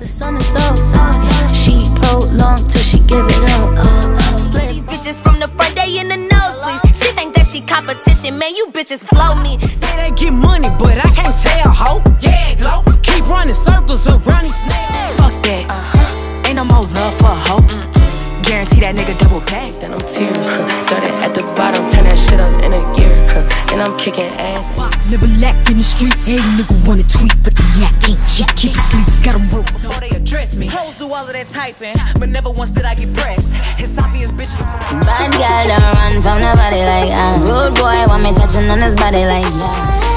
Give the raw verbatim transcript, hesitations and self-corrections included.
The sun is so she prolonged till she give it up. Split these bitches from the front, they in the nosebleeds. She think that she competition, man, you bitches blow me. Say they get money, but I can't tell, ho. Yeah, glow. Keep running circles around these snails. Fuck that. Uh-huh. Ain't no more love for a hoe. Mm-mm. Guarantee that nigga double back. Then I'm tears. Started at the bottom, turn that shit up in a gear. And I'm kicking ass. Never lack in the streets. Hey, nigga wanna tweet, but the yak ain't cheap. Keep it sleep, got them broke before they address me. Hoes do all of that typing, but never once did I get pressed. It's obvious, bitch. Bad girl don't run from nobody like I. Rude boy want me touching on his body like I.